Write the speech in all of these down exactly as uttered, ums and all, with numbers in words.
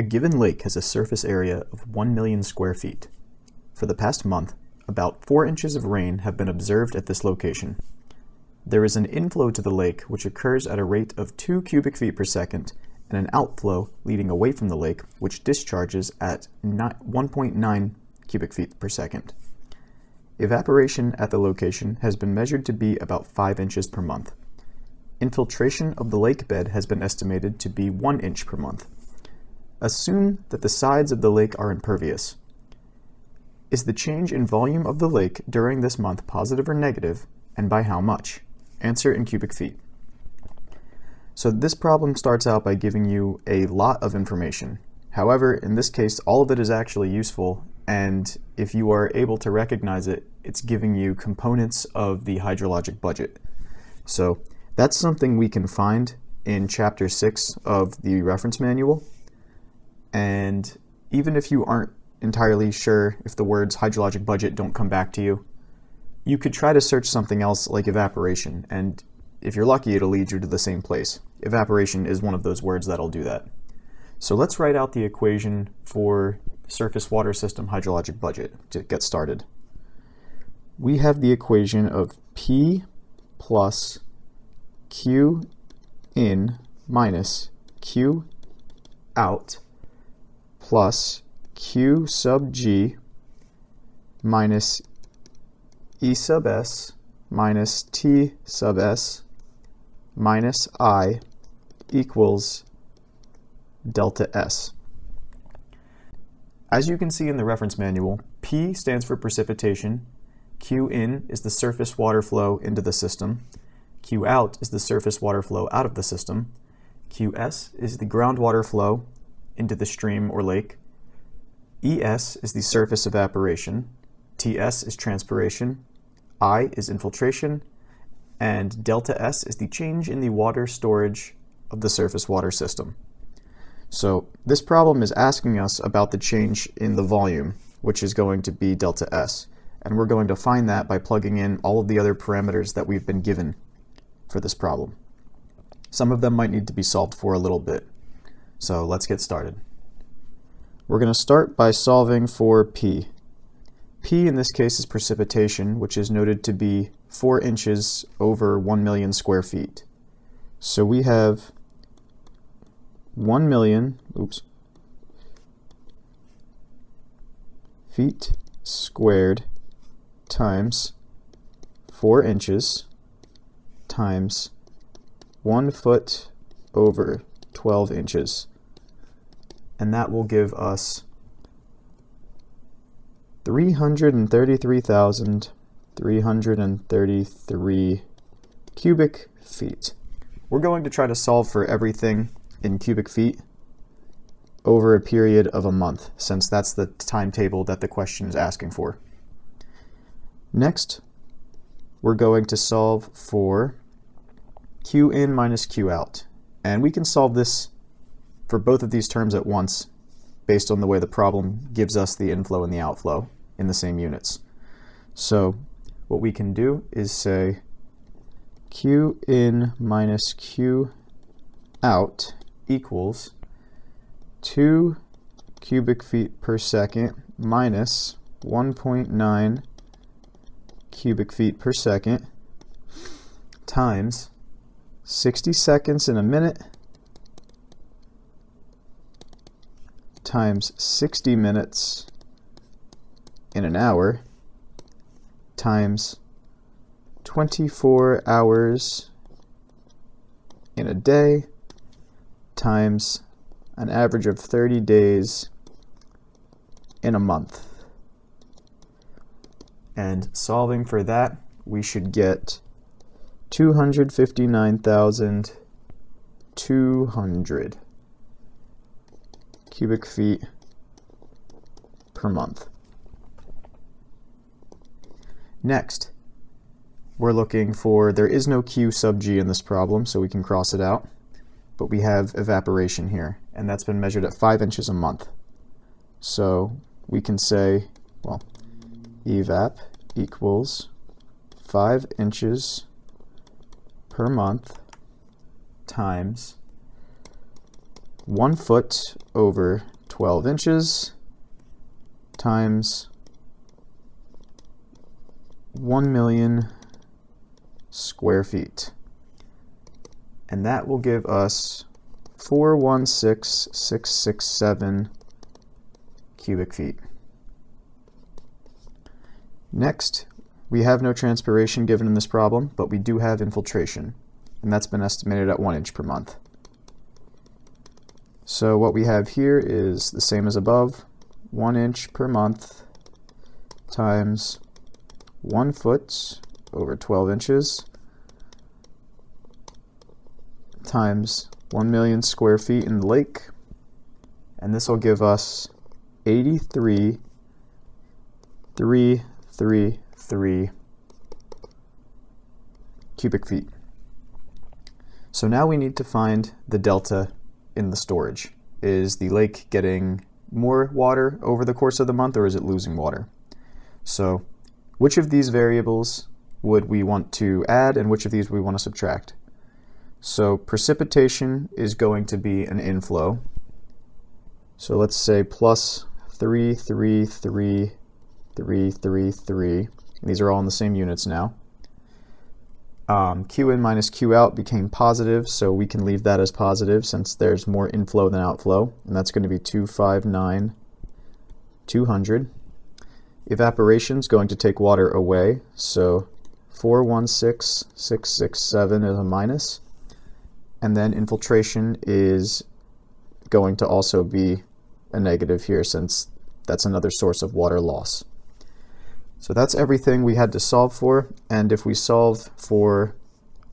A given lake has a surface area of one million square feet. For the past month, about four inches of rain have been observed at this location. There is an inflow to the lake which occurs at a rate of two cubic feet per second and an outflow leading away from the lake which discharges at one point nine cubic feet per second. Evaporation at the location has been measured to be about five inches per month. Infiltration of the lake bed has been estimated to be one inch per month. Assume that the sides of the lake are impervious. Is the change in volume of the lake during this month positive or negative, and by how much? Answer in cubic feet. So this problem starts out by giving you a lot of information. However, in this case, all of it is actually useful, and if you are able to recognize it, it's giving you components of the hydrologic budget. So that's something we can find in chapter six of the reference manual. And even if you aren't entirely sure, if the words hydrologic budget don't come back to you, you could try to search something else like evaporation, and if you're lucky it'll lead you to the same place. Evaporation is one of those words that'll do that. So let's write out the equation for surface water system hydrologic budget to get started. We have the equation of P plus Q in minus Q out plus Q sub G minus E sub S minus T sub S minus I equals delta S. As you can see in the reference manual, P stands for precipitation, Q in is the surface water flow into the system, Q out is the surface water flow out of the system, Q S is the groundwater flow into the stream or lake, E S is the surface evaporation, T S is transpiration, I is infiltration, and delta S is the change in the water storage of the surface water system. So this problem is asking us about the change in the volume, which is going to be delta S, and we're going to find that by plugging in all of the other parameters that we've been given for this problem. Some of them might need to be solved for a little bit. So let's get started. We're going to start by solving for P. P in this case is precipitation, which is noted to be four inches over one million square feet. So we have one million oops, feet squared times four inches times one foot over twelve inches. And that will give us three hundred thirty-three thousand three hundred thirty-three cubic feet. We're going to try to solve for everything in cubic feet over a period of a month, since that's the timetable that the question is asking for. Next, we're going to solve for Q in minus Q out. And we can solve this for both of these terms at once, based on the way the problem gives us the inflow and the outflow in the same units. So what we can do is say Q in minus Q out equals two cubic feet per second minus one point nine cubic feet per second times sixty seconds in a minute times sixty minutes in an hour times twenty-four hours in a day times an average of thirty days in a month. And solving for that, we should get two hundred fifty-nine thousand two hundred cubic feet per month. Next, we're looking for, there is no Q sub G in this problem, so we can cross it out, but we have evaporation here, and that's been measured at five inches a month. So we can say, well, evap equals five inches per month times one foot over twelve inches times one million square feet. And that will give us four hundred sixteen thousand six hundred sixty-seven cubic feet. Next, we have no transpiration given in this problem, but we do have infiltration, and that's been estimated at one inch per month. So what we have here is the same as above, one inch per month times one foot over twelve inches times one million square feet in the lake, and this will give us eighty-three thousand three hundred thirty-three cubic feet. So now we need to find the delta in the storage. Is the lake getting more water over the course of the month, or is it losing water? So which of these variables would we want to add and which of these we want to subtract? So precipitation is going to be an inflow. So let's say plus three hundred thirty-three thousand three hundred thirty-three. These are all in the same units now. Um, Q in minus Q out became positive, so we can leave that as positive since there's more inflow than outflow, and that's going to be two hundred fifty-nine thousand two hundred. Evaporation is going to take water away, so four hundred sixteen thousand six hundred sixty-seven is a minus, and then infiltration is going to also be a negative here since that's another source of water loss. So that's everything we had to solve for, and if we solve for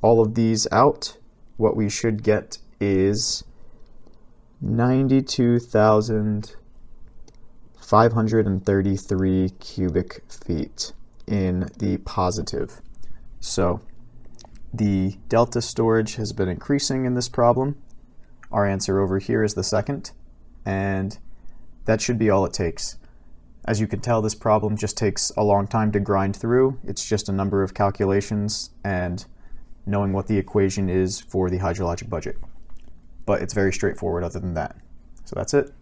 all of these out, what we should get is ninety-two thousand five hundred thirty-three cubic feet in the positive. So the delta storage has been increasing in this problem. Our answer over here is the second, and that should be all it takes. As you can tell, this problem just takes a long time to grind through. It's just a number of calculations and knowing what the equation is for the hydrologic budget. But it's very straightforward other than that. So that's it.